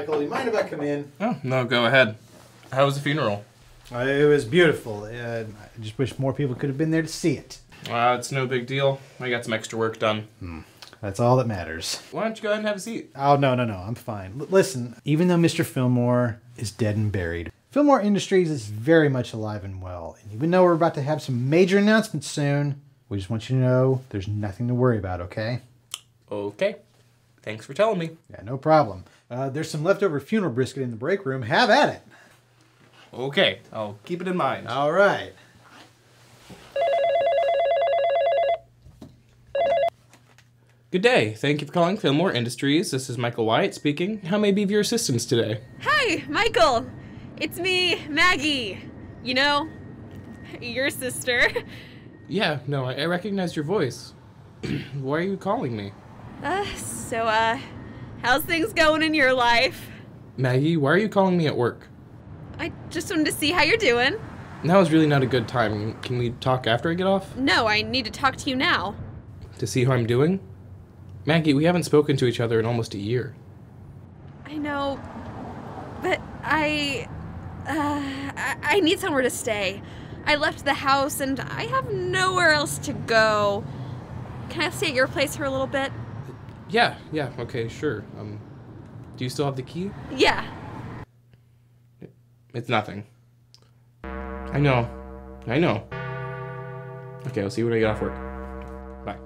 Michael. Do you mind if I come in? Oh, no, go ahead. How was the funeral? It was beautiful. I just wish more people could have been there to see it. It's no big deal. I got some extra work done. That's all that matters. Why don't you go ahead and have a seat? Oh, no, I'm fine. Listen, even though Mr. Fillmore is dead and buried, Fillmore Industries is very much alive and well. And even though we're about to have some major announcements soon, we just want you to know there's nothing to worry about, okay? Okay. Thanks for telling me. Yeah, no problem. There's some leftover funeral brisket in the break room. Have at it. Okay, I'll keep it in mind. All right. Good day. Thank you for calling Fillmore Industries. This is Michael Wyatt speaking. How may I be of your assistance today? Hi, Michael. It's me, Maggie. You know, your sister. Yeah, no, I recognize your voice. Why are you calling me? How's things going in your life? Maggie, why are you calling me at work? I just wanted to see how you're doing. Now is really not a good time. Can we talk after I get off? No, I need to talk to you now. To see how I'm doing? Maggie, we haven't spoken to each other in almost a year. I know, but I need somewhere to stay. I left the house and I have nowhere else to go. Can I stay at your place for a little bit? Yeah, okay, sure. Do you still have the key? Yeah. It's nothing. I know. Okay, I'll see you when I get off work. Bye.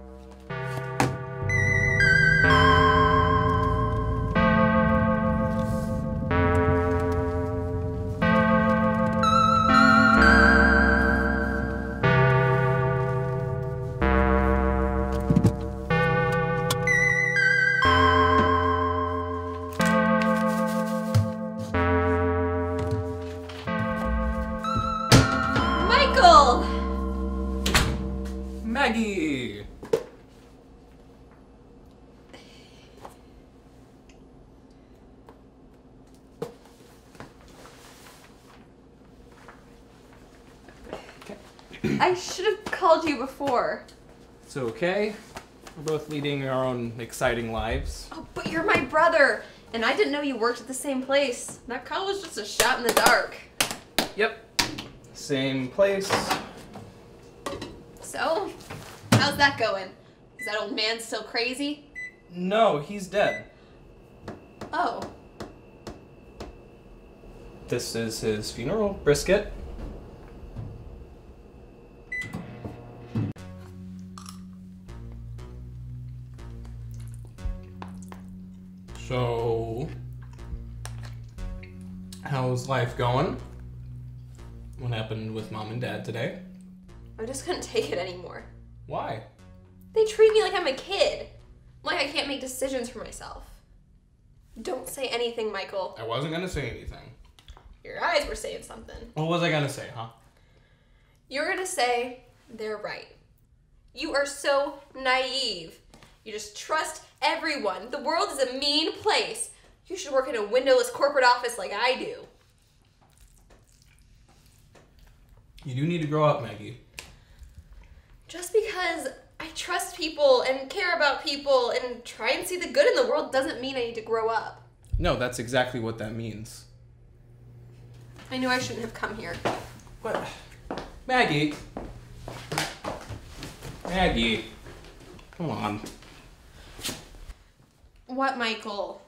Maggie! I should have called you before. It's okay. We're both leading our own exciting lives. Oh, but you're my brother, and I didn't know you worked at the same place. That call was just a shot in the dark. Yep. Same place. So, how's that going? Is that old man still crazy? No, he's dead. Oh. This is his funeral brisket. So, how's life going? What happened with Mom and Dad today? I just couldn't take it anymore. Why? They treat me like I'm a kid. Like I can't make decisions for myself. Don't say anything, Michael. I wasn't gonna say anything. Your eyes were saying something. What was I gonna say, huh? You're gonna say they're right. You are so naive. You just trust everyone. The world is a mean place. You should work in a windowless corporate office like I do. You do need to grow up, Maggie. Just because I trust people and care about people and try and see the good in the world doesn't mean I need to grow up. No, that's exactly what that means. I knew I shouldn't have come here. What? Maggie. Maggie. Come on. What, Michael?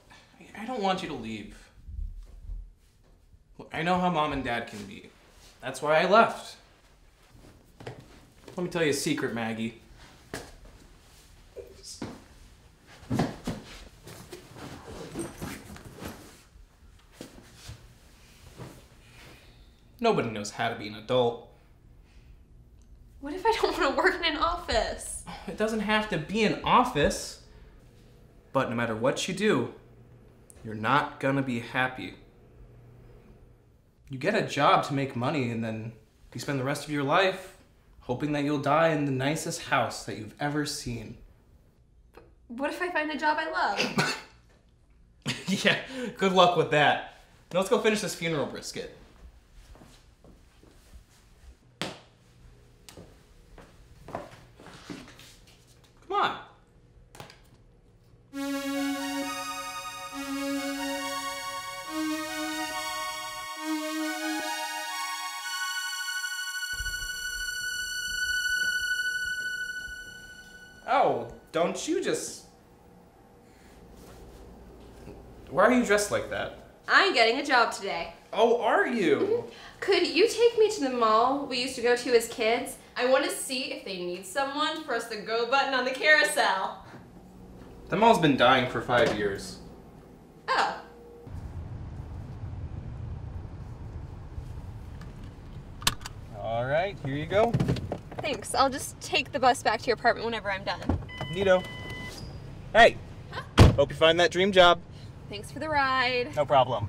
I don't want you to leave. I know how Mom and Dad can be. That's why I left. Let me tell you a secret, Maggie. Nobody knows how to be an adult. What if I don't want to work in an office? It doesn't have to be an office. But no matter what you do, you're not gonna be happy. You get a job to make money, and then you spend the rest of your life hoping that you'll die in the nicest house that you've ever seen. What if I find a job I love? Yeah, good luck with that. Now let's go finish this funeral brisket. Come on. Don't you just... Why are you dressed like that? I'm getting a job today. Oh, are you? Could you take me to the mall we used to go to as kids? I want to see if they need someone to press the go button on the carousel. The mall's been dying for 5 years. Oh. All right, here you go. Thanks. I'll just take the bus back to your apartment whenever I'm done. Neato. Hey. Huh? Hope you find that dream job. Thanks for the ride. No problem.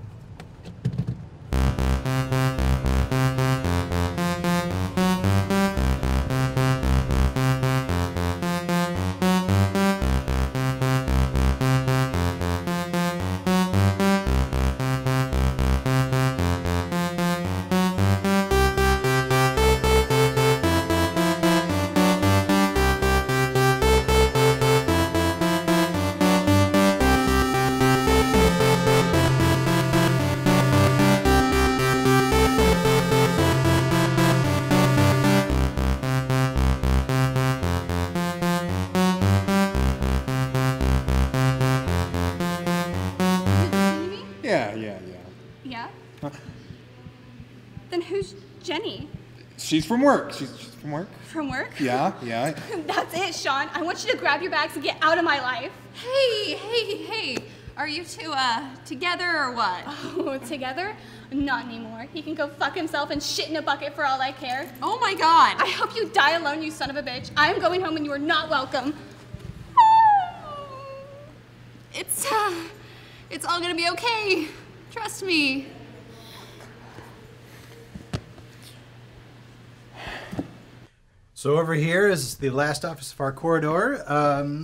Then who's Jenny? She's from work. She's from work. From work? Yeah, yeah. That's it, Sean. I want you to grab your bags and get out of my life. Hey, hey, hey. Are you two, together or what? Oh, together? Not anymore. He can go fuck himself and shit in a bucket for all I care. Oh my God. I hope you die alone, you son of a bitch. I am going home and you are not welcome. It's all gonna be okay. Trust me. So over here is the last office of our corridor.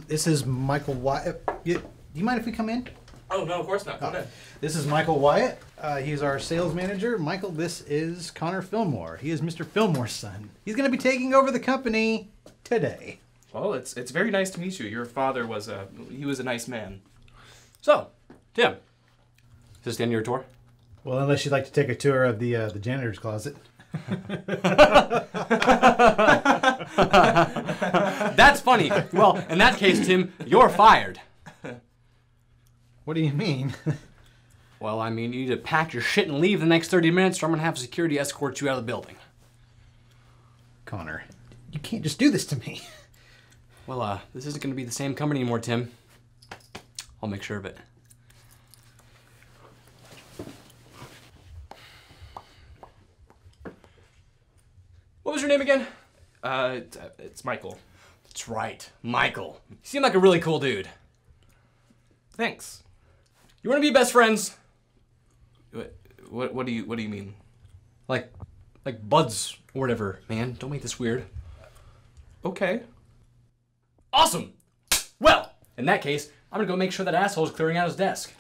This is Michael Wyatt. Do you mind if we come in? Oh, no, of course not. Come in. This is Michael Wyatt. He's our sales manager. Michael, this is Connor Fillmore. He is Mr. Fillmore's son. He's going to be taking over the company today. Well, it's very nice to meet you. Your father was a nice man. So, Tim, is this the end of your tour? Well, unless you'd like to take a tour of the janitor's closet. That's funny. Well, in that case, Tim, you're fired. What do you mean? Well, I mean, you need to pack your shit and leave the next 30 minutes or I'm going to have security escort you out of the building. Connor, you can't just do this to me. Well, this isn't going to be the same company anymore, Tim. I'll make sure of it. What was your name again? It's Michael. That's right, Michael. You seem like a really cool dude. Thanks. You want to be best friends? What do you mean? Like buds or whatever, man. Don't make this weird. Okay. Awesome. Well, in that case, I'm gonna go make sure that asshole's clearing out his desk.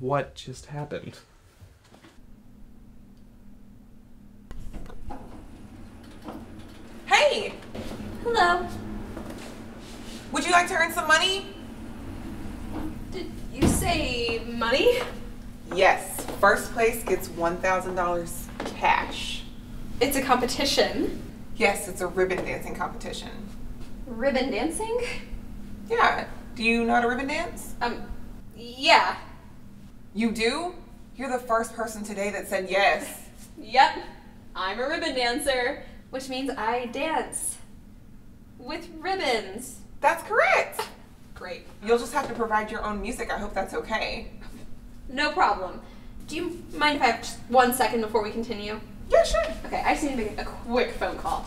What just happened? Hello. Would you like to earn some money? Did you say money? Yes. First place gets $1,000 cash. It's a competition. Yes, it's a ribbon dancing competition. Ribbon dancing? Yeah. Do you know how to ribbon dance? Yeah. You do? You're the first person today that said yes. Yep. I'm a ribbon dancer, which means I dance. With ribbons. That's correct. Great. You'll just have to provide your own music. I hope that's okay. No problem. Do you mind if I have just 1 second before we continue? Yeah, sure. Okay, I just need to make a quick phone call.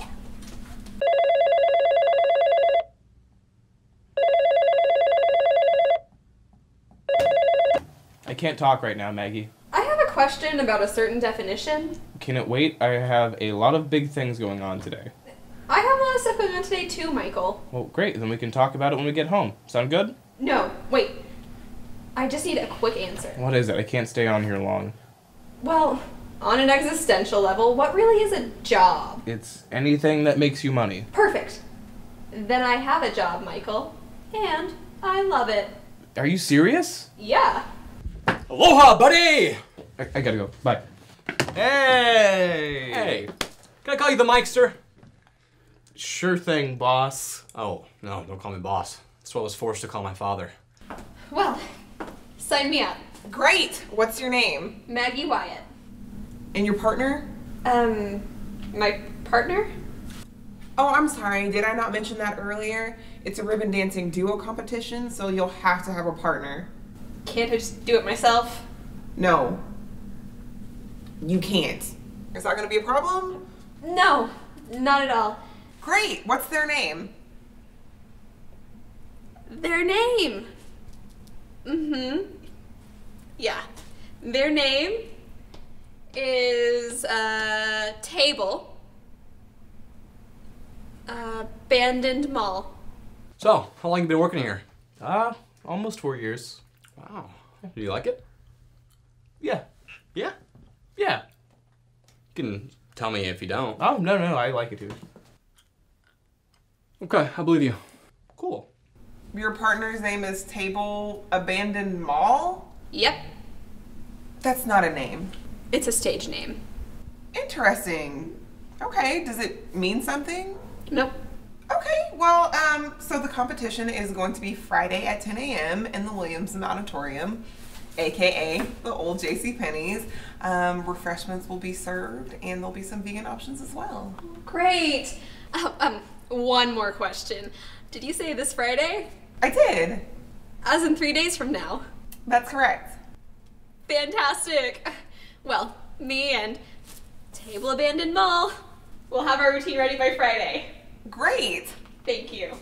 I can't talk right now, Maggie. I have a question about a certain definition. Can it wait? I have a lot of big things going on today. I have a lot of stuff going on today too, Michael. Well, great. Then we can talk about it when we get home. Sound good? No, wait. I just need a quick answer. What is it? I can't stay on here long. Well, on an existential level, what really is a job? It's anything that makes you money. Perfect. Then I have a job, Michael. And I love it. Are you serious? Yeah. Aloha, buddy! I gotta go. Bye. Hey! Hey. Can I call you the Mikester? Sure thing, boss. Oh, no, don't call me boss. That's what I was forced to call my father. Well, sign me up. Great! What's your name? Maggie Wyatt. And your partner? My partner? Oh, I'm sorry. Did I not mention that earlier? It's a ribbon dancing duo competition, so you'll have to have a partner. Can't I just do it myself? No. You can't. Is that going to be a problem? No, not at all. Great. What's their name? Their name? Mm-hmm. Yeah. Their name is, Table Abandoned Mall. So, how long have you been working here? Almost 4 years. Wow. Do you like it? Yeah. Yeah? Yeah. You can tell me if you don't. Oh, no, no, I like it too. Okay, I believe you. Cool. Your partner's name is Table Abandoned Mall? Yep. That's not a name. It's a stage name. Interesting. Okay, does it mean something? Nope. Okay, well, so the competition is going to be Friday at 10 a.m. in the Williamson Auditorium, aka the old JCPenney's. Refreshments will be served and there'll be some vegan options as well. Great. One more question. Did you say this Friday? I did. As in 3 days from now? That's correct. Fantastic. Well, me and Table Abandoned Mall will have our routine ready by Friday. Great. Thank you.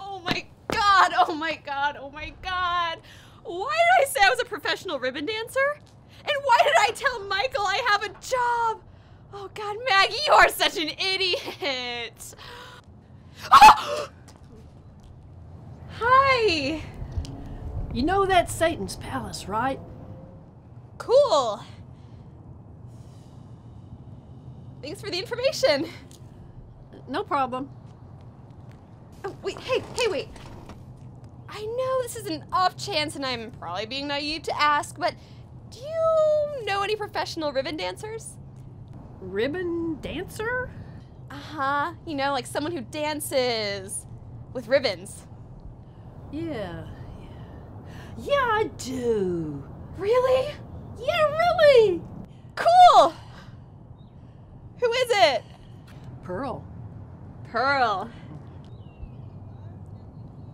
Oh my God, oh my God, oh my God. Why did I say I was a professional ribbon dancer? And why did I tell Michael I have a job? Oh God, Maggie, you are such an idiot. Oh! Hi. You know that's Satan's palace, right? Cool. Thanks for the information. No problem. Oh, wait, hey, wait. I know this is an off chance and I'm probably being naive to ask, but do you know any professional ribbon dancers? Ribbon dancer? Uh-huh. You know, like someone who dances with ribbons. Yeah, I do. Really? Yeah, really! Cool! Who is it? Pearl. Pearl.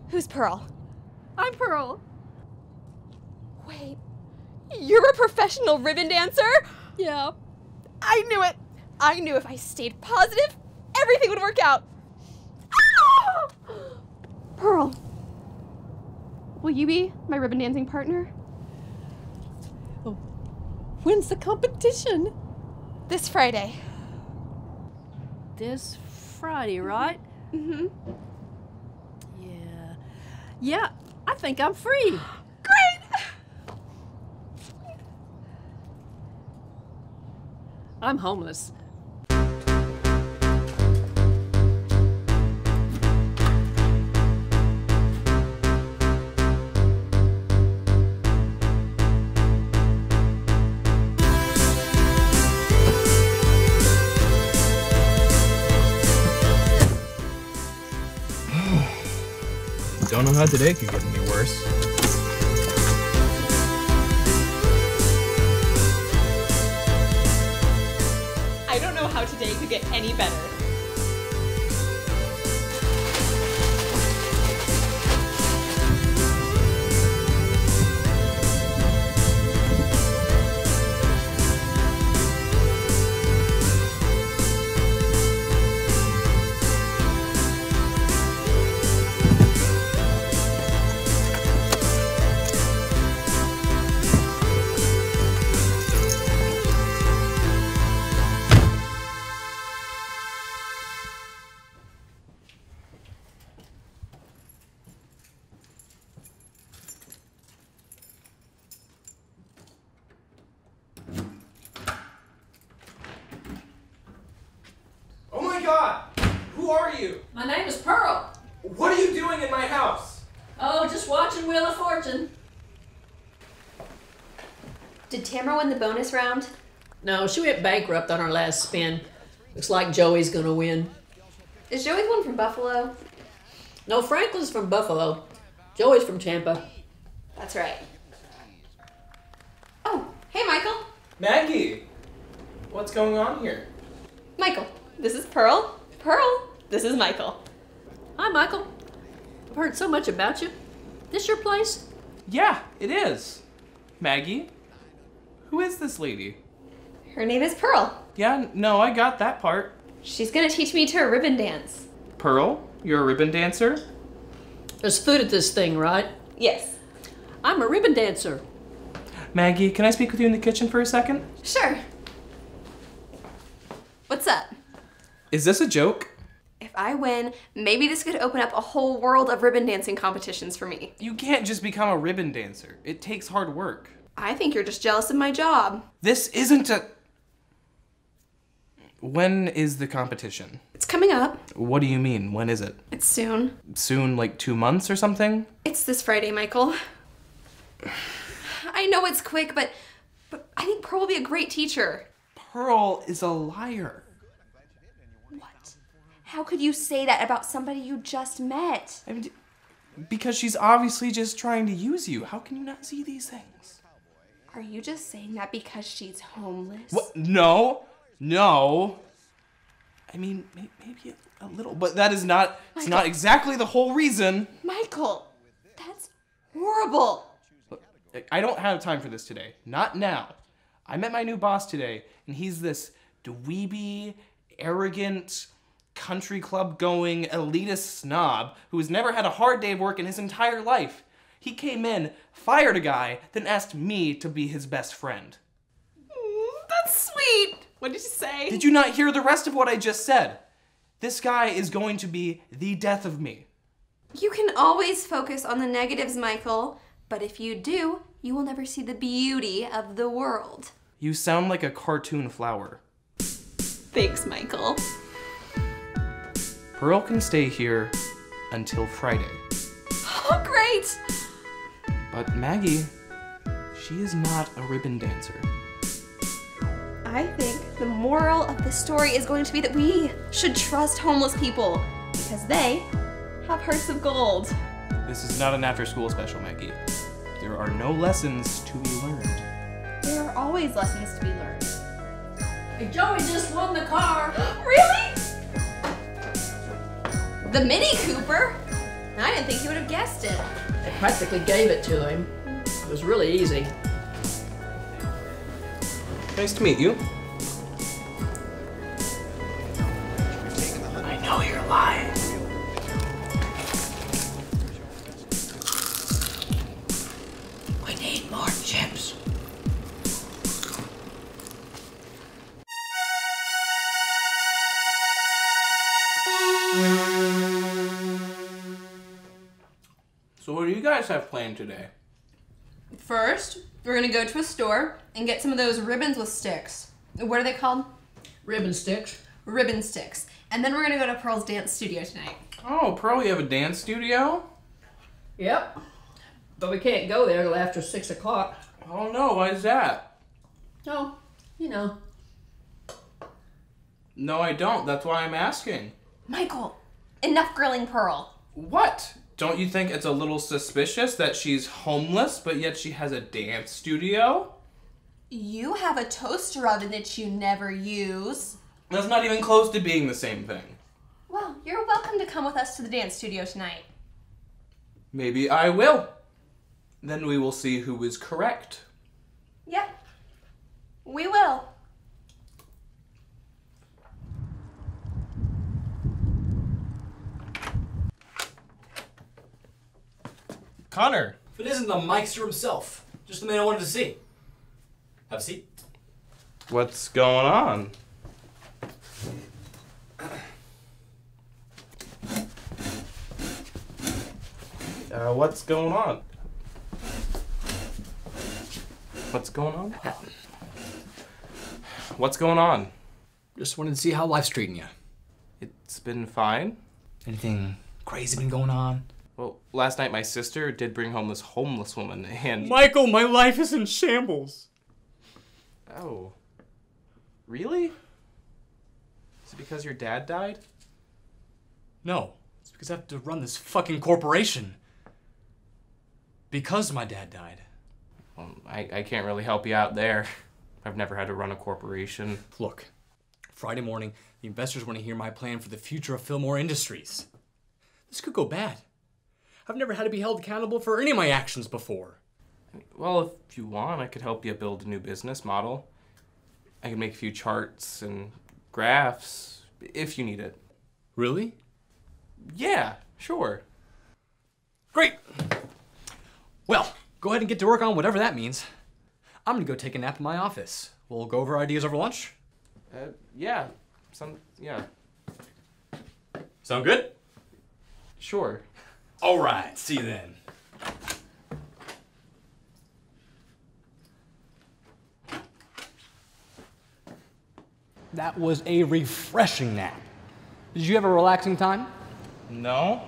Who's Pearl? I'm Pearl. Wait, you're a professional ribbon dancer? Yeah. I knew it. I knew if I stayed positive, everything would work out. Ah! Pearl, will you be my ribbon dancing partner? When's the competition? This Friday. This Friday, right? Mm-hmm. Yeah. Yeah, I think I'm free. Great! I'm homeless. Don't know how today could get any worse. I don't know how today could get any better. My name is Pearl. What are you doing in my house? Oh, just watching Wheel of Fortune. Did Tamara win the bonus round? No, she went bankrupt on her last spin. Looks like Joey's going to win. Is Joey one from Buffalo? No, Franklin's from Buffalo. Joey's from Tampa. That's right. Oh, hey, Michael. Maggie, what's going on here? Michael, this is Pearl. Pearl, this is Michael. Hi, Michael. I've heard so much about you. This your place? Yeah, it is. Maggie, who is this lady? Her name is Pearl. Yeah, no, I got that part. She's gonna teach me to ribbon dance. Pearl, you're a ribbon dancer? There's food at this thing, right? Yes. I'm a ribbon dancer. Maggie, can I speak with you in the kitchen for a second? Sure. What's up? Is this a joke? If I win, maybe this could open up a whole world of ribbon dancing competitions for me. You can't just become a ribbon dancer. It takes hard work. I think you're just jealous of my job. This isn't a... When is the competition? It's coming up. What do you mean? When is it? It's soon. Soon, like 2 months or something? It's this Friday, Michael. I know it's quick, but I think Pearl will be a great teacher. Pearl is a liar. What? How could you say that about somebody you just met? I mean, because she's obviously just trying to use you. How can you not see these things? Are you just saying that because she's homeless? What? No. No, I mean, maybe a little, but that is not, it's not exactly the whole reason. Michael, that's horrible. Look, I don't have time for this today, not now. I met my new boss today, and he's this dweeby, arrogant, country club going, elitist snob who has never had a hard day of work in his entire life. He came in, fired a guy, then asked me to be his best friend. That's sweet. What did you say? Did you not hear the rest of what I just said? This guy is going to be the death of me. You can always focus on the negatives, Michael, but if you do, you will never see the beauty of the world. You sound like a cartoon flower. Thanks, Michael. Pearl can stay here until Friday. Oh, great! But Maggie, she is not a ribbon dancer. I think the moral of the story is going to be that we should trust homeless people because they have hearts of gold. This is not an after-school special, Maggie. There are no lessons to be learned. There are always lessons to be learned. Hey, Joey just won the car. Really? The Mini Cooper? I didn't think you would have guessed it. I practically gave it to him. It was really easy. Nice to meet you. I know you're lying. We need more chips. So what do you guys have planned today? First, we're gonna go to a store and get some of those ribbons with sticks. What are they called? Ribbon sticks. Ribbon sticks. And then we're gonna go to Pearl's dance studio tonight. Oh, Pearl, you have a dance studio? Yep. But we can't go there till after 6 o'clock. Oh no, why is that? Oh, you know. No, I don't. That's why I'm asking. Michael, enough grilling Pearl. What? Don't you think it's a little suspicious that she's homeless, but yet she has a dance studio? You have a toaster oven that you never use. That's not even close to being the same thing. Well, you're welcome to come with us to the dance studio tonight. Maybe I will. Then we will see who is correct. Yep, we will. Connor. If it isn't the Meister himself, just the man I wanted to see. Have a seat. What's going on? What's going on? What's going on? What's going on? Just wanted to see how life's treating you. It's been fine. Anything crazy been going on? Well, last night my sister did bring home this homeless woman and— Michael, my life is in shambles. Oh. Really? Is it because your dad died? No. It's because I have to run this fucking corporation. Because my dad died. Well, I can't really help you out there. I've never had to run a corporation. Look, Friday morning, the investors want to hear my plan for the future of Fillmore Industries. This could go bad. I've never had to be held accountable for any of my actions before. Well, if you want, I could help you build a new business model. I can make a few charts and graphs, if you need it. Really? Yeah, sure. Great! Well, go ahead and get to work on whatever that means. I'm gonna go take a nap in my office. We'll go over ideas over lunch? Yeah. Sound good? Sure. All right, see you then. That was a refreshing nap. Did you have a relaxing time? No.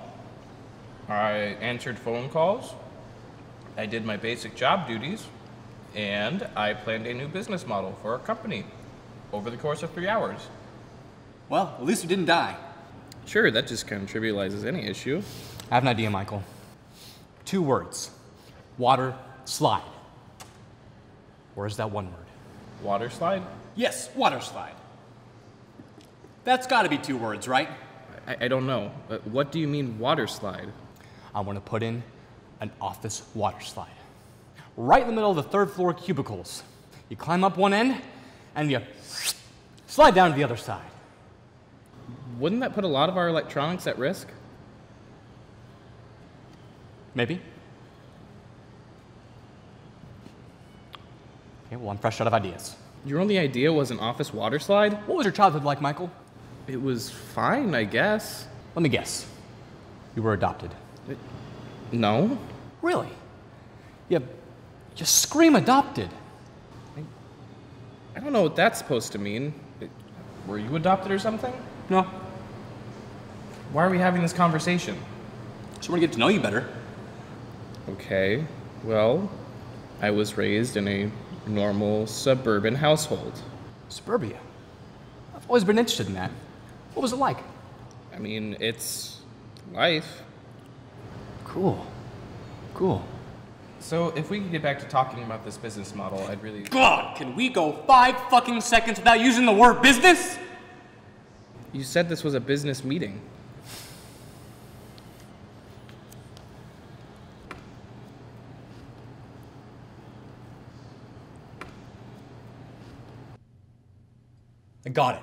I answered phone calls. I did my basic job duties. And I planned a new business model for our company over the course of 3 hours. Well, at least you didn't die. Sure, that just kind of trivializes any issue. I have an idea, Michael. 2 words. Water slide. Or is that 1 word? Water slide? Yes, water slide. That's gotta be 2 words, right? I don't know. What do you mean water slide? I want to put in an office water slide. Right in the middle of the 3rd floor cubicles. You climb up one end and you slide down to the other side. Wouldn't that put a lot of our electronics at risk? Maybe. Okay, well, I'm fresh out of ideas. Your only idea was an office water slide? What was your childhood like, Michael? It was fine, I guess. Let me guess. You were adopted. No. Really? You scream adopted. I don't know what that's supposed to mean. Were you adopted or something? No. Why are we having this conversation? So we're gonna get to know you better. Okay, well, I was raised in a normal suburban household. Suburbia? I've always been interested in that. What was it like? I mean, it's life. Cool. Cool. So if we could get back to talking about this business model, I'd really... God, can we go 5 fucking seconds without using the word business? You said this was a business meeting. I got it.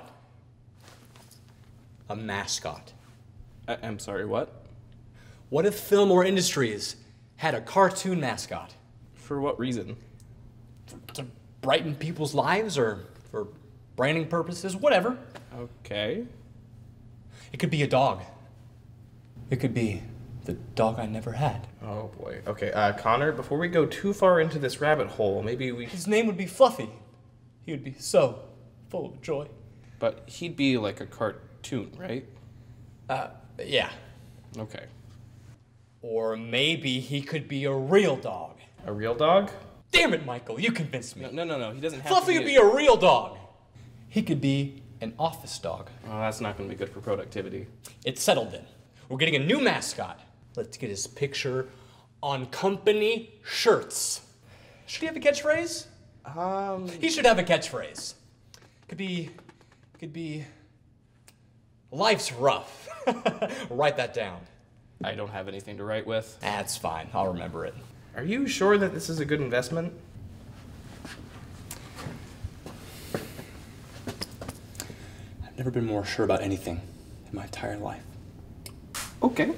A mascot. I'm sorry, what? What if Fillmore Industries had a cartoon mascot? For what reason? To brighten people's lives or for branding purposes, whatever. Okay. It could be a dog. It could be the dog I never had. Oh boy. Okay, Connor, before we go too far into this rabbit hole, maybe we... His name would be Fluffy. He would be so full of joy. But he'd be like a cartoon, right? Yeah. Okay. Or maybe he could be a real dog. A real dog? Damn it, Michael, you convinced me. No, he doesn't have Fluffy to be a real dog. He could be an office dog. Oh, that's not gonna be good for productivity. It's settled then. We're getting a new mascot. Let's get his picture on company shirts. Should he have a catchphrase? He should have a catchphrase. Could be, life's rough. Write that down. I don't have anything to write with. That's fine, I'll remember it. Are you sure that this is a good investment? I've never been more sure about anything in my entire life. Okay.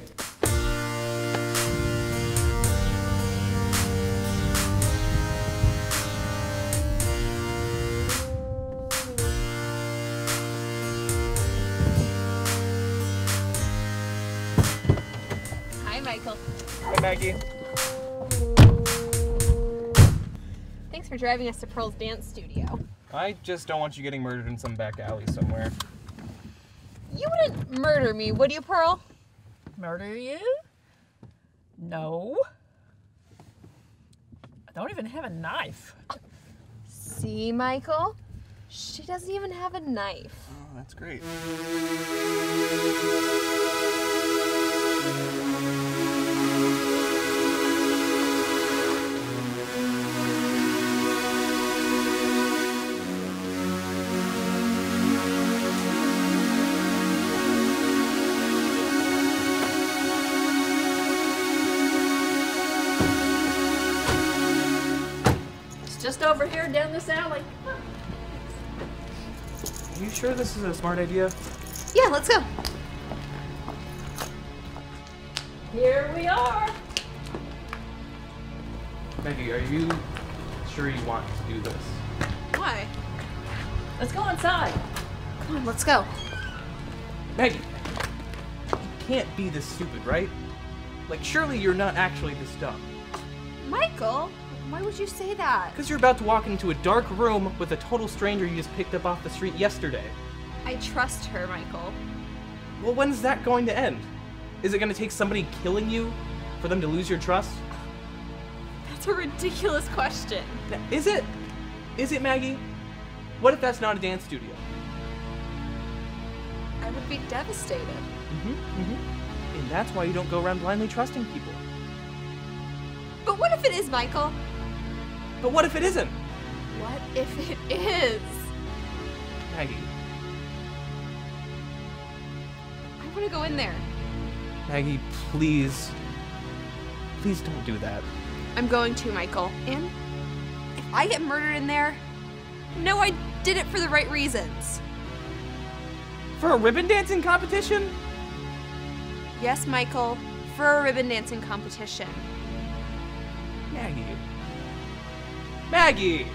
Maggie. Thanks for driving us to Pearl's dance studio. I just don't want you getting murdered in some back alley somewhere. You wouldn't murder me, would you, Pearl? Murder you? No. I don't even have a knife. See, Michael? She doesn't even have a knife. Oh, that's great. Just over here, down this alley. Are you sure this is a smart idea? Yeah, let's go. Here we are. Maggie, are you sure you want to do this? Why? Let's go inside. Come on, let's go. Maggie, you can't be this stupid, right? Like, surely you're not actually this dumb. Michael? Why would you say that? Because you're about to walk into a dark room with a total stranger you just picked up off the street yesterday. I trust her, Michael. Well, when's that going to end? Is it going to take somebody killing you for them to lose your trust? That's a ridiculous question. Is it? Is it, Maggie? What if that's not a dance studio? I would be devastated. And that's why you don't go around blindly trusting people. But what if it is, Michael? But what if it isn't? What if it is? Maggie. I want to go in there. Maggie, please. Please don't do that. I'm going to, Michael. And if I get murdered in there, no, I did it for the right reasons. For a ribbon dancing competition? Yes, Michael, for a ribbon dancing competition. Maggie. Maggie!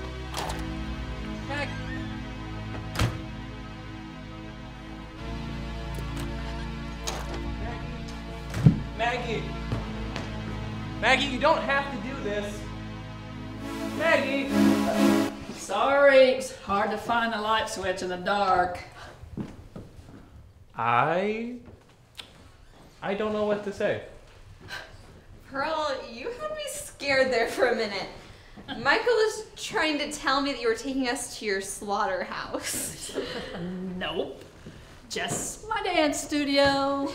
Maggie! Maggie! Maggie, you don't have to do this! Maggie! Sorry, it's hard to find the light switch in the dark. I don't know what to say. Pearl, you had me scared there for a minute. Michael is trying to tell me that you were taking us to your slaughterhouse. Nope. Just my dance studio.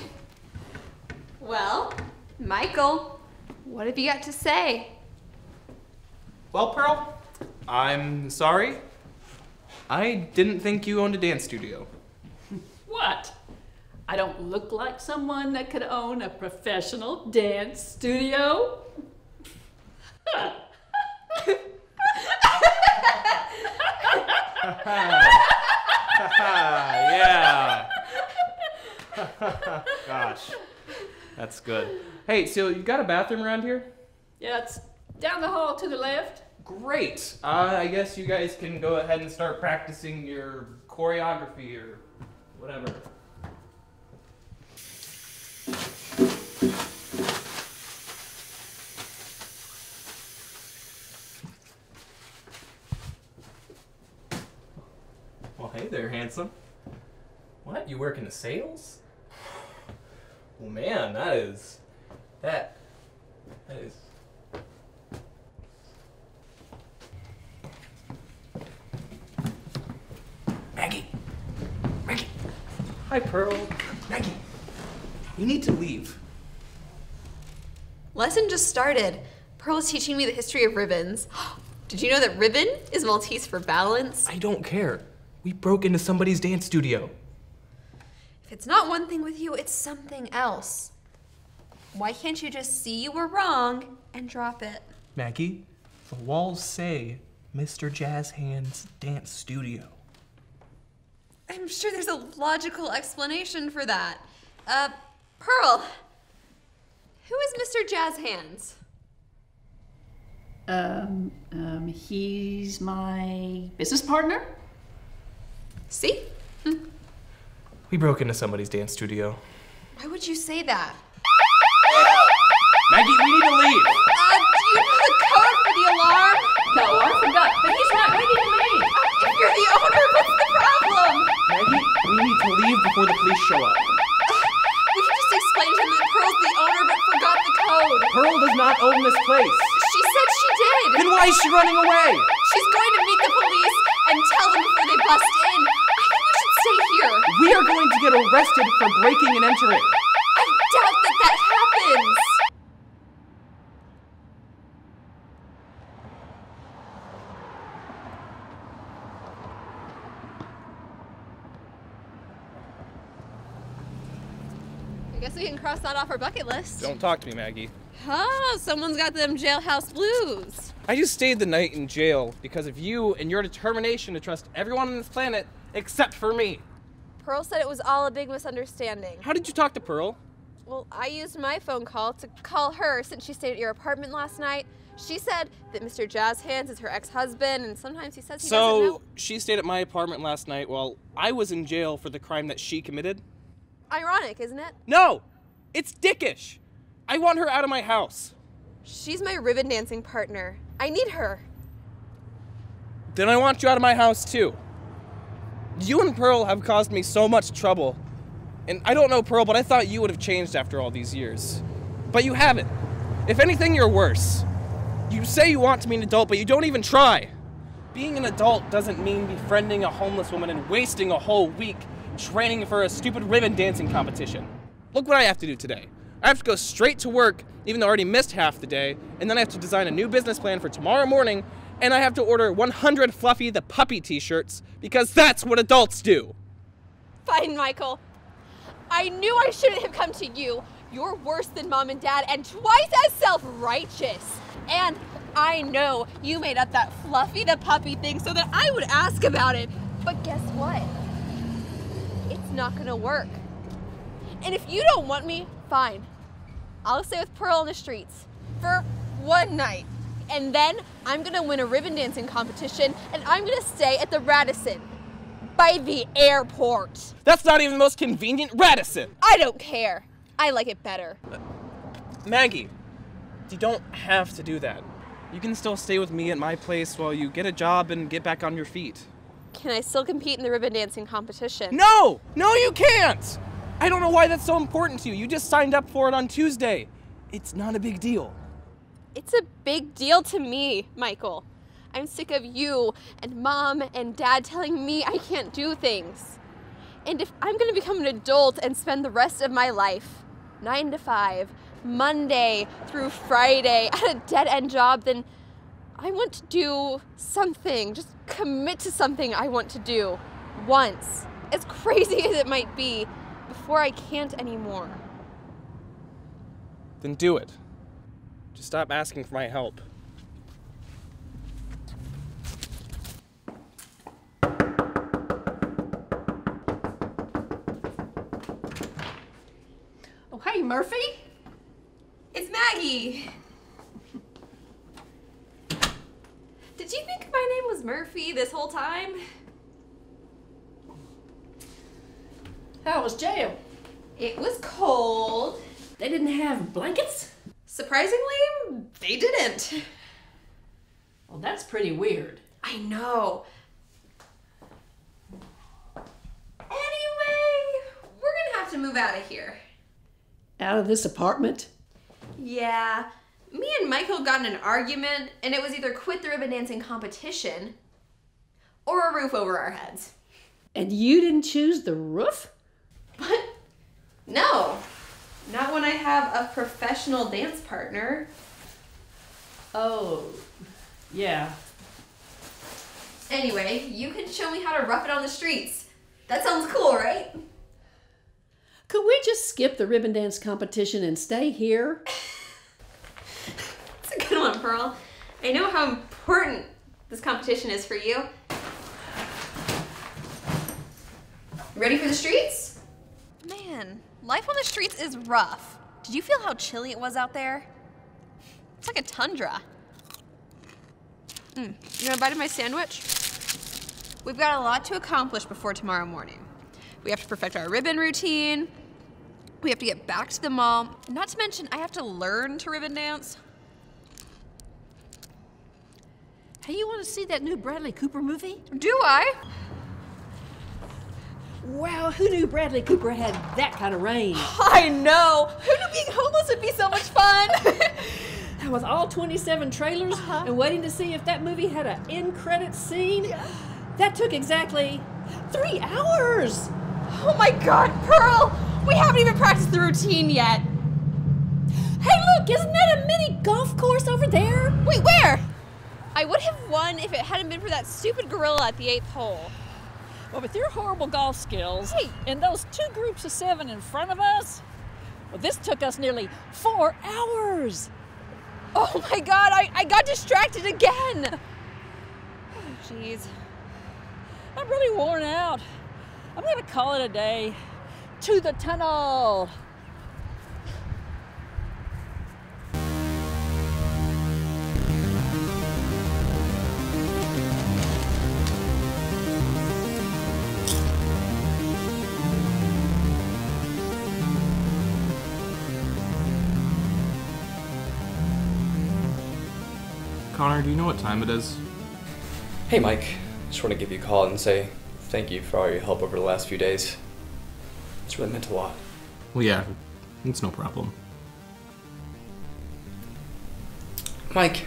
Well, Michael, what have you got to say? Well, Pearl, I'm sorry. I didn't think you owned a dance studio. What? I don't look like someone that could own a professional dance studio. Yeah. Gosh, that's good. Hey, so you got a bathroom around here? Yeah, it's down the hall to the left. Great. I guess you guys can go ahead and start practicing your choreography or whatever. Well, hey there, handsome. What, you work in the sales? Well, man, that is. Maggie, Maggie. Hi, Pearl. Maggie. We need to leave. Lesson just started. Pearl is teaching me the history of ribbons. Did you know that ribbon is Maltese for balance? I don't care. We broke into somebody's dance studio. If it's not one thing with you, it's something else. Why can't you just see you were wrong and drop it? Maggie, the walls say Mr. Jazz Hands Dance Studio. I'm sure there's a logical explanation for that. Pearl, who is Mr. Jazz Hands? He's my business partner. See? We broke into somebody's dance studio. Why would you say that? Maggie, we need to leave. Do you know the code for the alarm? No, I forgot, but he's not ready to leave. If you're the owner, what's the problem? Maggie, we need to leave before the police show up. Pearl's the owner, but forgot the code. Pearl does not own this place. She said she did. Then why is she running away? She's going to meet the police and tell them before they bust in. I think we should stay here. We are going to get arrested for breaking and entering. I doubt that that happens. I guess we can cross that off our bucket list. Don't talk to me, Maggie. Oh, someone's got them jailhouse blues. I just stayed the night in jail because of you and your determination to trust everyone on this planet except for me. Pearl said it was all a big misunderstanding. How did you talk to Pearl? Well, I used my phone call to call her since she stayed at your apartment last night. She said that Mr. Jazz Hands is her ex-husband, and sometimes he says he doesn't know. So she stayed at my apartment last night while I was in jail for the crime that she committed? Ironic, isn't it? No! It's dickish! I want her out of my house. She's my ribbon dancing partner. I need her. Then I want you out of my house too. You and Pearl have caused me so much trouble. And I don't know Pearl, but I thought you would have changed after all these years. But you haven't. If anything, you're worse. You say you want to be an adult, but you don't even try. Being an adult doesn't mean befriending a homeless woman and wasting a whole week training for a stupid ribbon dancing competition. Look what I have to do today. I have to go straight to work, even though I already missed half the day, and then I have to design a new business plan for tomorrow morning, and I have to order 100 Fluffy the Puppy t-shirts, because that's what adults do. Fine, Michael. I knew I shouldn't have come to you. You're worse than Mom and Dad and twice as self-righteous. And I know you made up that Fluffy the Puppy thing so that I would ask about it. But guess what? It's not gonna work. And if you don't want me, fine. I'll stay with Pearl in the streets for one night. And then I'm gonna win a ribbon dancing competition and I'm gonna stay at the Radisson by the airport. That's not even the most convenient Radisson. I don't care. I like it better. Maggie, you don't have to do that. You can still stay with me at my place while you get a job and get back on your feet. Can I still compete in the ribbon dancing competition? No! No, you can't! I don't know why that's so important to you. You just signed up for it on Tuesday. It's not a big deal. It's a big deal to me, Michael. I'm sick of you and Mom and Dad telling me I can't do things. And if I'm gonna become an adult and spend the rest of my life, 9 to 5, Monday through Friday, at a dead-end job, then I want to do something. Just commit to something I want to do once, as crazy as it might be, before I can't anymore. Then do it. Just stop asking for my help. Oh, hey, Murphy. It's Maggie. Did you think my name was Murphy this whole time? How was jail? It was cold. They didn't have blankets? Surprisingly, they didn't. Well, that's pretty weird. I know. Anyway, we're gonna have to move out of here. Out of this apartment? Yeah. Me and Michael got in an argument, and it was either quit the ribbon dancing competition or a roof over our heads. And you didn't choose the roof? What? No. Not when I have a professional dance partner. Oh, yeah. Anyway, you can show me how to rough it on the streets. That sounds cool, right? Could we just skip the ribbon dance competition and stay here? That's a good one, Pearl. I know how important this competition is for you. Ready for the streets? Man, life on the streets is rough. Did you feel how chilly it was out there? It's like a tundra. You want a bite of my sandwich? We've got a lot to accomplish before tomorrow morning. We have to perfect our ribbon routine. We have to get back to the mall. Not to mention, I have to learn to ribbon dance. Hey, you want to see that new Bradley Cooper movie? Do I? Wow, who knew Bradley Cooper had that kind of range? I know! Who knew being homeless would be so much fun? Oh, with all 27 trailers and waiting to see if that movie had an end credit scene. Yeah. That took exactly 3 hours. Oh my God, Pearl! We haven't even practiced the routine yet. Hey, look, isn't that a mini golf course over there? Wait, where? I would have won if it hadn't been for that stupid gorilla at the 8th hole. Well, with your horrible golf skills and those 2 groups of 7 in front of us, well, this took us nearly 4 hours. Oh my God, I got distracted again. Oh, jeez. I'm really worn out. I'm gonna call it a day. To the tunnel. Connor, do you know what time it is? Hey, Mike. Just want to give you a call and say thank you for all your help over the last few days. It's really meant a lot. Well, yeah, it's no problem. Mike,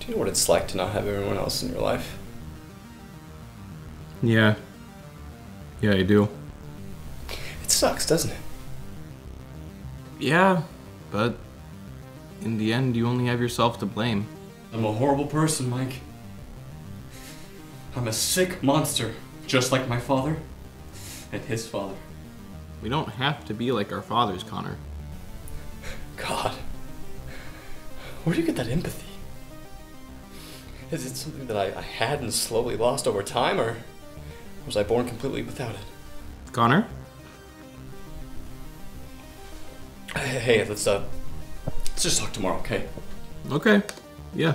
do you know what it's like to not have everyone else in your life? Yeah. Yeah, I do. It sucks, doesn't it? Yeah, but in the end, you only have yourself to blame. I'm a horrible person, Mike. I'm a sick monster, just like my father and his father. We don't have to be like our fathers, Connor. God, where do you get that empathy? Is it something that I had and slowly lost over time, or was I born completely without it? Connor? Hey, let's just talk tomorrow, okay? Okay, yeah.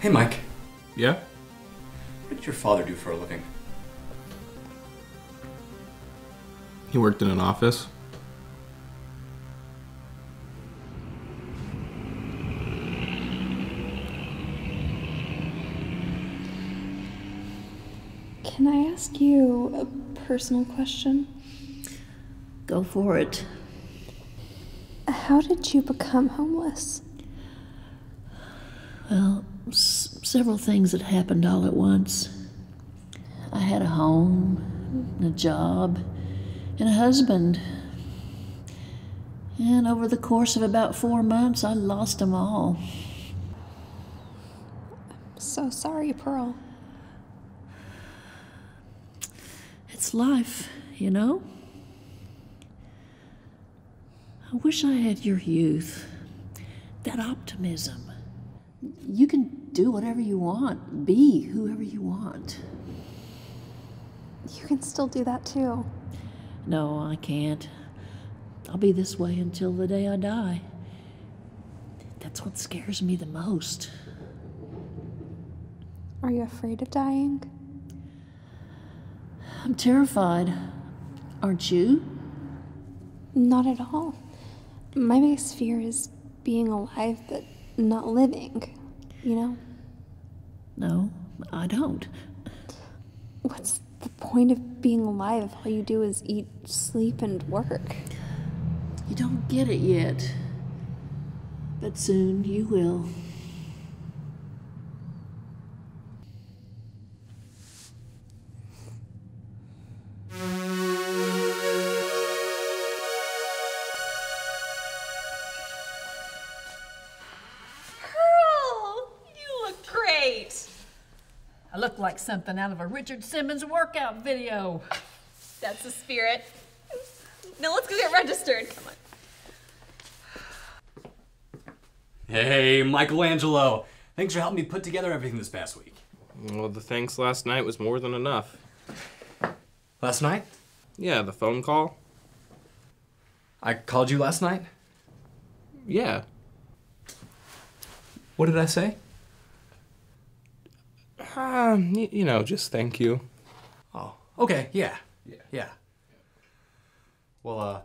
Hey, Mike. Yeah? What did your father do for a living? He worked in an office. Can I ask you a personal question? Go for it. How did you become homeless? Well, several things that happened all at once. I had a home, and a job, and a husband. And over the course of about 4 months, I lost them all. I'm so sorry, Pearl. It's life, you know? I wish I had your youth, that optimism. You can do whatever you want, be whoever you want. You can still do that too. No, I can't. I'll be this way until the day I die. That's what scares me the most. Are you afraid of dying? I'm terrified. Aren't you? Not at all. My biggest fear is being alive, but not living, you know? No, I don't. What's the point of being alive if all you do is eat, sleep, and work? You don't get it yet, but soon you will. Like something out of a Richard Simmons workout video. That's the spirit. Now let's go get registered. Come on. Hey, Michelangelo. Thanks for helping me put together everything this past week. Well, the thanks last night was more than enough. Last night? Yeah, the phone call. I called you last night? Yeah. What did I say? You know, just thank you. Oh, okay, yeah. Well,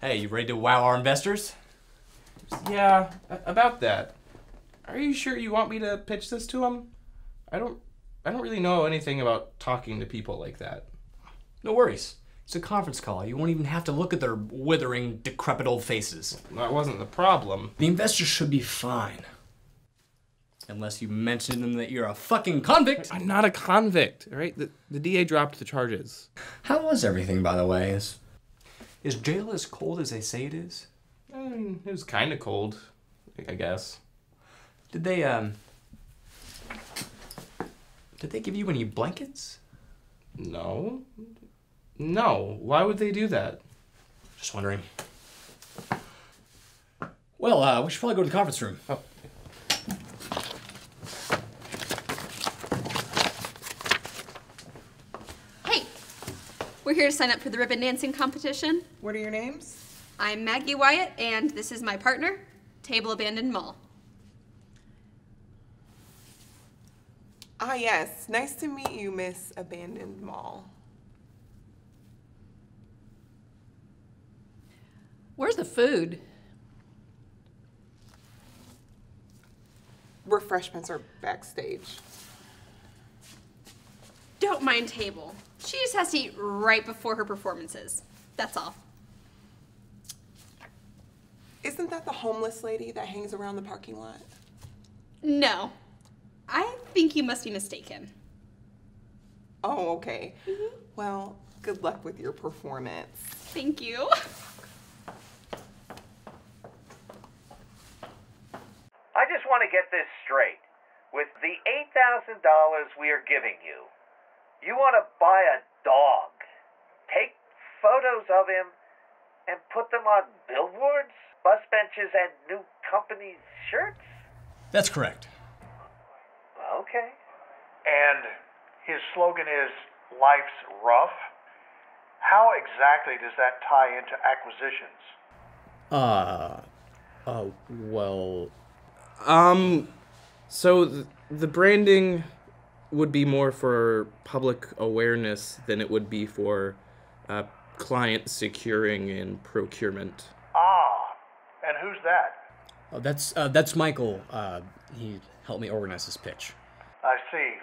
hey, you ready to wow our investors? Yeah, about that. Are you sure you want me to pitch this to them? I don't really know anything about talking to people like that. No worries. It's a conference call. You won't even have to look at their withering, decrepit old faces. That wasn't the problem. The investors should be fine. Unless you mention to them that you're a fucking convict. I'm not a convict, right? The DA dropped the charges. How was everything, by the way? Is jail as cold as they say it is? It was kind of cold, I guess. Did they give you any blankets? No. No. Why would they do that? Just wondering. Well, we should probably go to the conference room. Oh. Hey! We're here to sign up for the ribbon dancing competition. What are your names? I'm Maggie Wyatt, and this is my partner, Table Abandoned Mall. Ah, yes. Nice to meet you, Miss Abandoned Mall. Where's the food? Refreshments are backstage. Don't mind Table. She just has to eat right before her performances. That's all. Isn't that the homeless lady that hangs around the parking lot? No. I think you must be mistaken. Oh, okay. Mm-hmm. Well, good luck with your performance. Thank you. I just want to get this straight. With the $8,000 we are giving you, you want to buy a dog, take photos of him, and put them on billboards, bus benches, and new company shirts? That's correct. Okay. And his slogan is, "Life's rough." How exactly does that tie into acquisitions? So the branding would be more for public awareness than it would be for client securing and procurement. Ah, and who's that? Oh, that's Michael. He helped me organize this pitch. I see.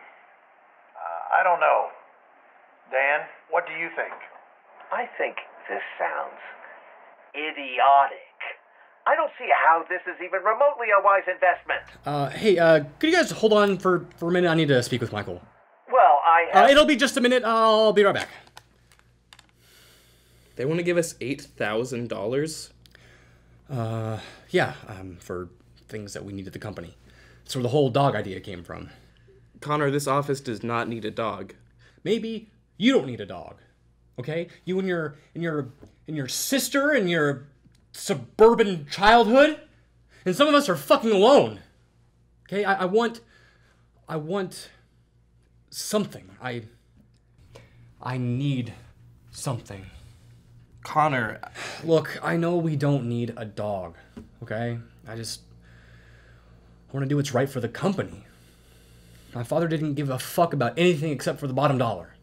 I don't know. Dan, what do you think? I think this sounds idiotic. I don't see how this is even remotely a wise investment. Hey, could you guys hold on for a minute? I need to speak with Michael. Well, it'll be just a minute. I'll be right back. They want to give us $8,000? Yeah, for things that we need at the company. That's where the whole dog idea came from. Connor, this office does not need a dog. Maybe you don't need a dog, okay? You and your sister and your suburban childhood, and some of us are fucking alone. Okay, I want something. I need something. Connor, look, I know we don't need a dog, okay? I want to do what's right for the company. My father didn't give a fuck about anything except for the bottom dollar.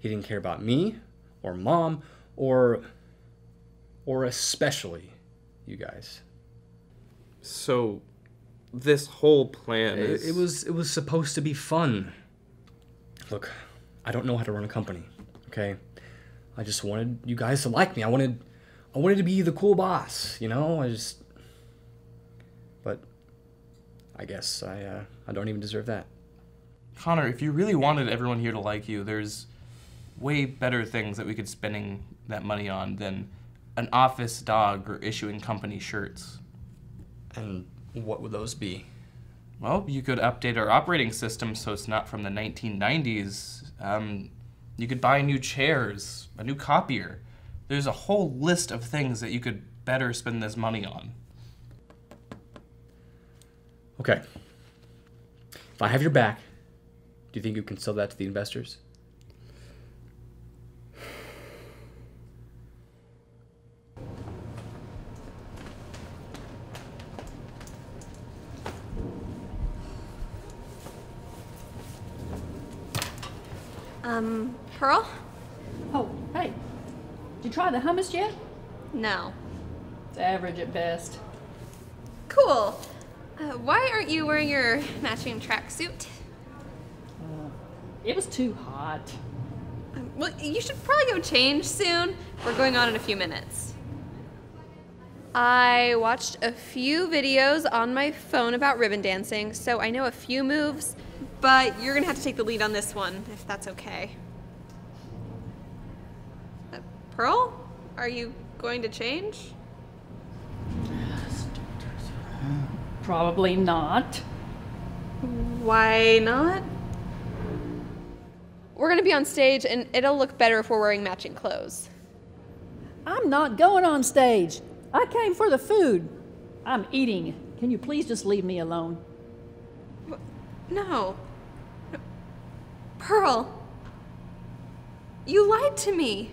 He didn't care about me, or mom, or especially you guys. So, this whole plan is... It was supposed to be fun. Look, I don't know how to run a company, okay? I just wanted you guys to like me. I wanted to be the cool boss, you know? But I guess I don't even deserve that. Connor, if you really wanted everyone here to like you, there's way better things that we could spending that money on than an office dog or issuing company shirts. And what would those be? Well, you could update our operating system so it's not from the 1990s. You could buy new chairs, a new copier. There's a whole list of things that you could better spend this money on. Okay. If I have your back, do you think you can sell that to the investors? Pearl? Oh, hey. Did you try the hummus yet? No. It's average at best. Cool. Why aren't you wearing your matching tracksuit? It was too hot. Well, you should probably go change soon. We're going on in a few minutes. I watched a few videos on my phone about ribbon dancing, so I know a few moves, but you're gonna have to take the lead on this one, if that's okay. Pearl, are you going to change? Probably not. Why not? We're gonna be on stage, and it'll look better if we're wearing matching clothes. I'm not going on stage. I came for the food. I'm eating. Can you please just leave me alone? No. Pearl, you lied to me.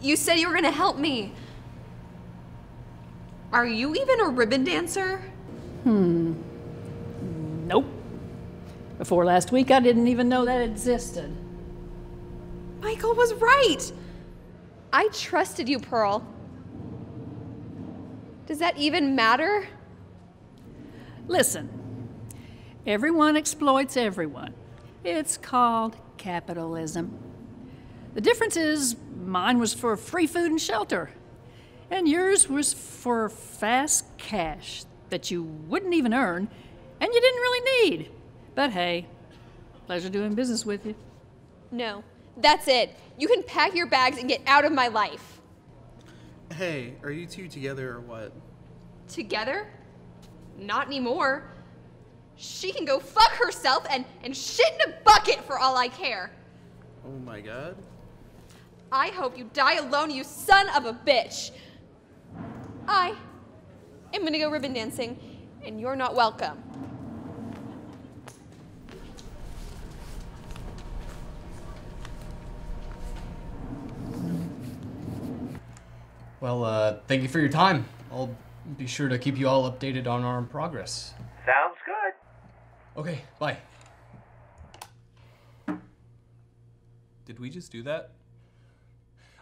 You said you were gonna help me. Are you even a ribbon dancer? Nope. Before last week, I didn't even know that existed. Michael was right. I trusted you, Pearl. Does that even matter? Listen, everyone exploits everyone. It's called capitalism. The difference is mine was for free food and shelter, and yours was for fast cash that you wouldn't even earn and you didn't really need. But hey, pleasure doing business with you. No, that's it. You can pack your bags and get out of my life. Hey, are you two together or what? Together? Not anymore. She can go fuck herself and shit in a bucket for all I care. Oh my God. I hope you die alone, you son of a bitch. I am gonna go ribbon dancing, and you're not welcome. Well, thank you for your time. I'll be sure to keep you all updated on our progress. Sounds good. Okay, bye. Did we just do that?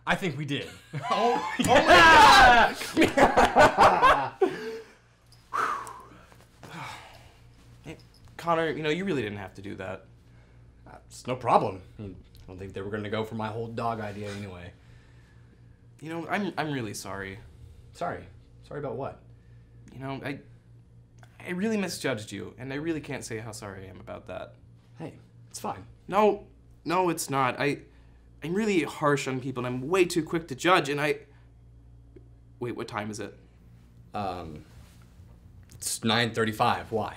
I think we did. Oh, yeah. Oh my God! Hey, Connor, you know, you really didn't have to do that. It's no problem. I don't think they were gonna go for my whole dog idea anyway. You know, I'm really sorry. Sorry? Sorry about what? You know, I really misjudged you, and I really can't say how sorry I am about that. Hey, it's fine. No, no, it's not. I'm really harsh on people, and I'm way too quick to judge, and Wait, what time is it? It's 9:35. Why?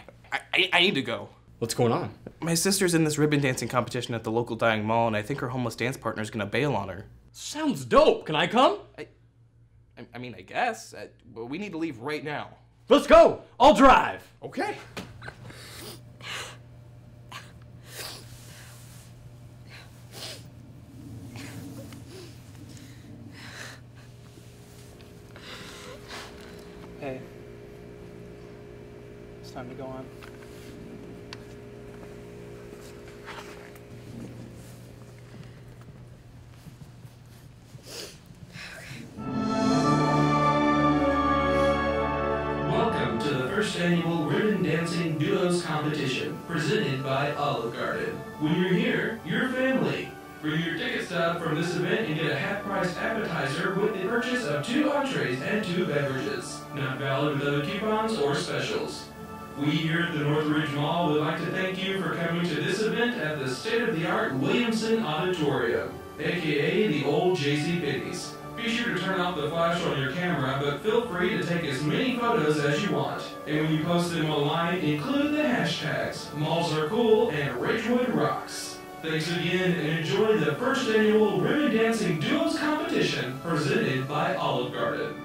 I need to go. What's going on? My sister's in this ribbon dancing competition at the local dying mall, and I think her homeless dance partner's gonna bail on her. Sounds dope. Can I come? I mean, I guess. But we need to leave right now. Let's go. I'll drive. Okay. Hey. It's time to go on. Competition presented by Olive Garden. When you're here, you're family. Bring your ticket stub from this event and get a half-price appetizer with the purchase of 2 entrees and 2 beverages. Not valid with other coupons or specials. We here at the Northridge Mall would like to thank you for coming to this event at the state-of-the-art Williamson Auditorium, aka the old JCPenney's. Be sure to turn off the flash on your camera, but feel free to take as many photos as you want. And when you post them online, include the hashtags Malls Are Cool and Ridgewood Rocks. Thanks again, and enjoy the first annual ribbon dancing duos competition presented by Olive Garden.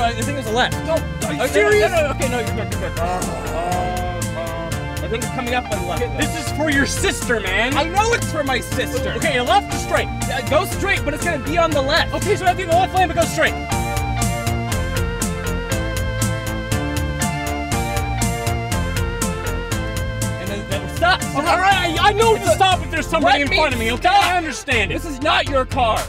no, I think it's a left. No, are you serious? No, okay, no, you're good, you're good. I think it's coming up on the left. This is for your sister, man. I know it's for my sister. Okay, your left or straight? Go straight, but it's gonna be on the left. Okay, so I think the left lane, but go straight. Stop! All right, I know to stop if there's somebody in front of me, okay? I understand it. This is not your car.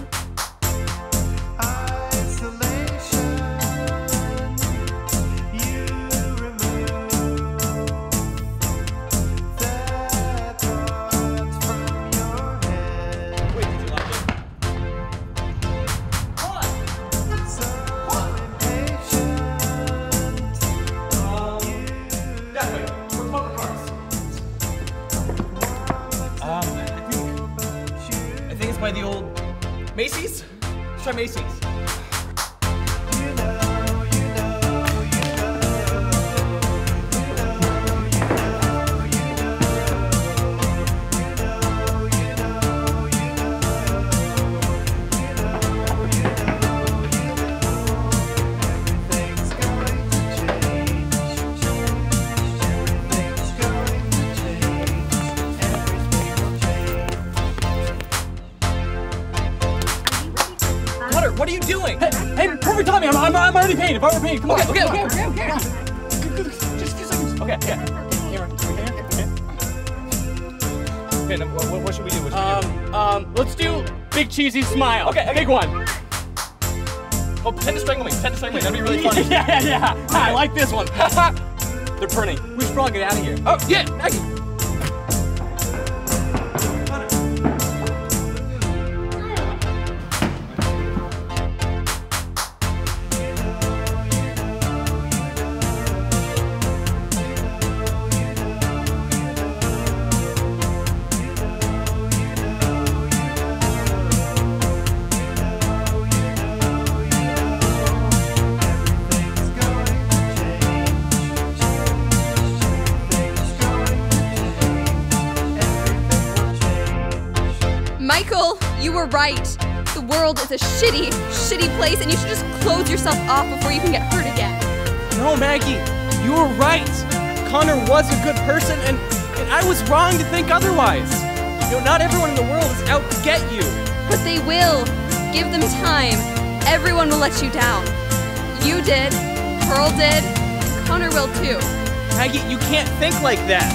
By the old Macy's? Let's try Macy's. What are you doing? Hey, hey, perfect timing. I'm already paid. I've already paid. Come on. Okay, okay, okay, okay. Just a few seconds. Okay, yeah. Here, here. Okay, now, what should we do? What should we do? Let's do big cheesy smile. Okay, okay. Big one. Oh, pretend to strangle me. Pretend to strangle me. That'd be really funny. Yeah, yeah, yeah. Okay. I like this one. They're printing. We should probably get out of here. Oh, yeah. Maggie. Michael, you were right. The world is a shitty, shitty place, and you should just close yourself off before you can get hurt again. No, Maggie, you were right. Connor was a good person, and I was wrong to think otherwise. You know, not everyone in the world is out to get you. But they will. Give them time. Everyone will let you down. You did. Pearl did. Connor will too. Maggie, you can't think like that.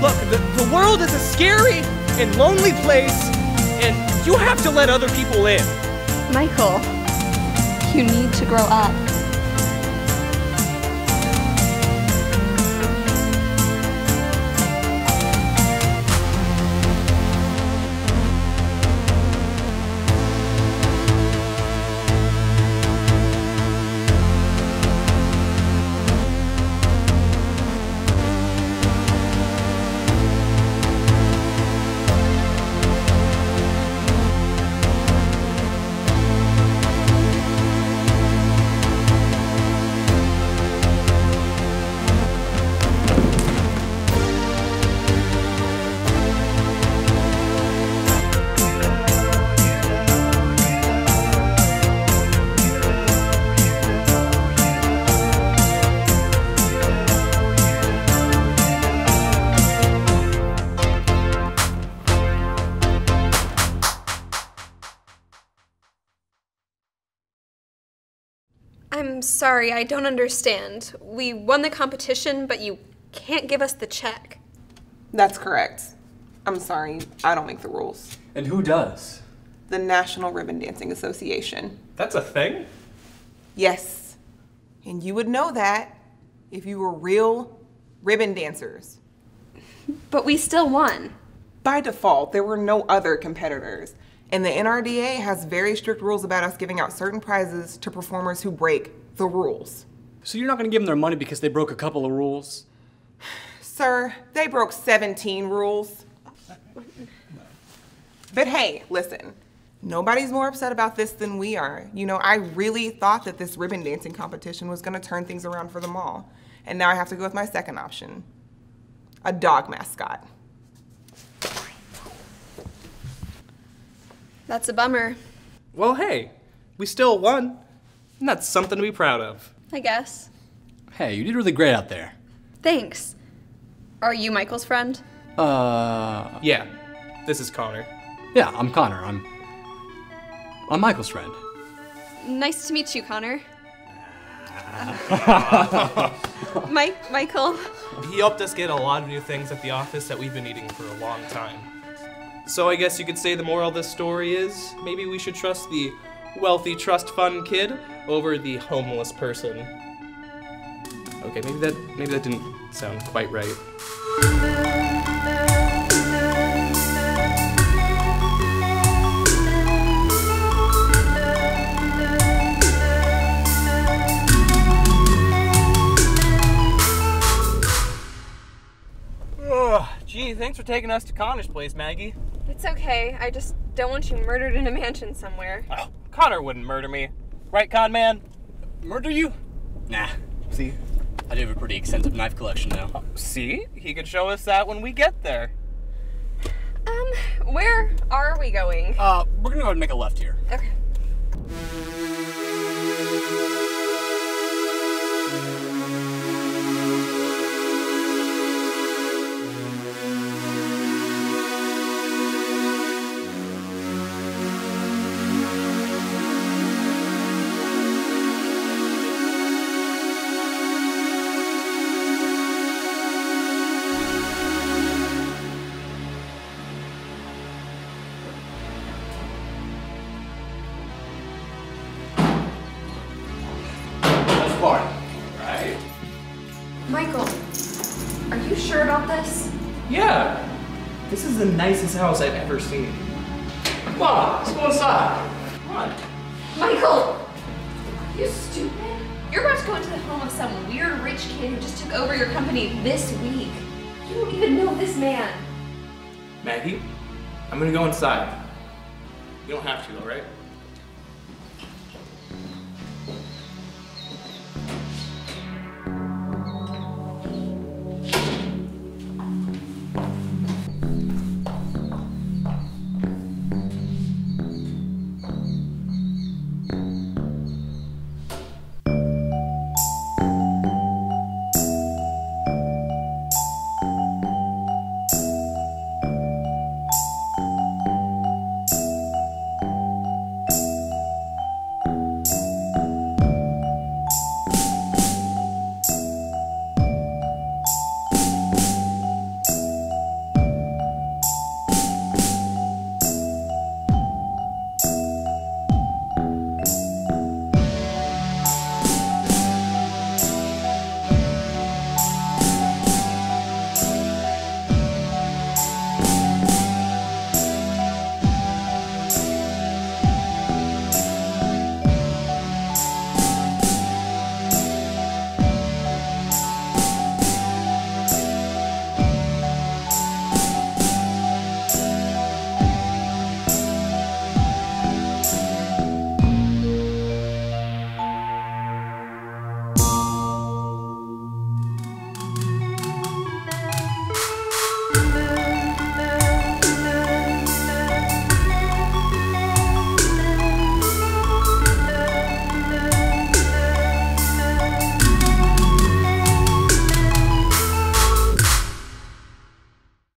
Look, the world is a scary and lonely place. And you have to let other people in. Michael, you need to grow up. I'm sorry, I don't understand. We won the competition, but you can't give us the check. That's correct. I'm sorry, I don't make the rules. And who does? The National Ribbon Dancing Association. That's a thing? Yes. And you would know that if you were real ribbon dancers. But we still won. By default, there were no other competitors. And the NRDA has very strict rules about us giving out certain prizes to performers who break the rules. So you're not gonna give them their money because they broke a couple of rules? Sir, they broke 17 rules. But hey, listen, nobody's more upset about this than we are. You know, I really thought that this ribbon dancing competition was gonna turn things around for the mall. And now I have to go with my second option, a dog mascot. That's a bummer. Well, hey, we still won. And that's something to be proud of. I guess. Hey, you did really great out there. Thanks. Are you Michael's friend? Yeah. This is Connor. Yeah, I'm Connor. I'm Michael's friend. Nice to meet you, Connor. Michael. He helped us get a lot of new things at the office that we've been eating for a long time. So I guess you could say the moral of this story is maybe we should trust the wealthy trust fund kid over the homeless person. Okay, maybe that didn't sound quite right. Gee, thanks for taking us to Connor's place, Maggie. It's okay. I just don't want you murdered in a mansion somewhere. Oh, Connor wouldn't murder me. Right, con man? Murder you? Nah. See? I do have a pretty extensive knife collection now. Oh, see? He could show us that when we get there. Where are we going? We're gonna go ahead and make a left here. Okay. Nicest house I've ever seen. Come on, let's go inside. Come on. Michael! Are you stupid? You're about to go into the home of some weird rich kid who just took over your company this week. You don't even know this man. Maggie, I'm gonna go inside. You don't have to, all right?